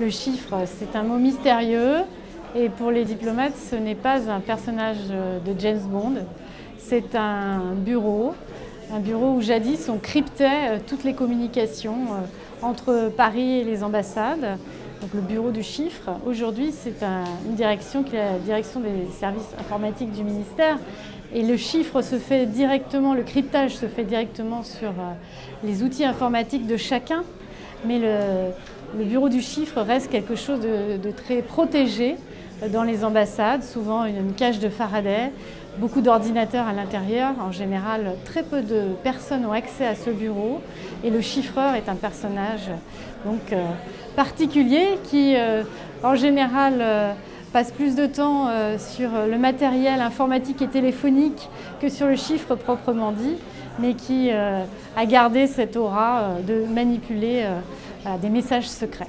Le chiffre, c'est un mot mystérieux et pour les diplomates, ce n'est pas un personnage de James Bond, c'est un bureau où jadis on cryptait toutes les communications entre Paris et les ambassades, donc le bureau du chiffre. Aujourd'hui, c'est une direction qui est la direction des services informatiques du ministère. Et le chiffre se fait directement, le cryptage se fait directement sur les outils informatiques de chacun. Mais le bureau du chiffre reste quelque chose de très protégé dans les ambassades, souvent une cage de Faraday, beaucoup d'ordinateurs à l'intérieur. En général, très peu de personnes ont accès à ce bureau. Et le chiffreur est un personnage donc, particulier qui, en général, passe plus de temps sur le matériel informatique et téléphonique que sur le chiffre proprement dit, mais qui a gardé cette aura de manipuler des messages secrets.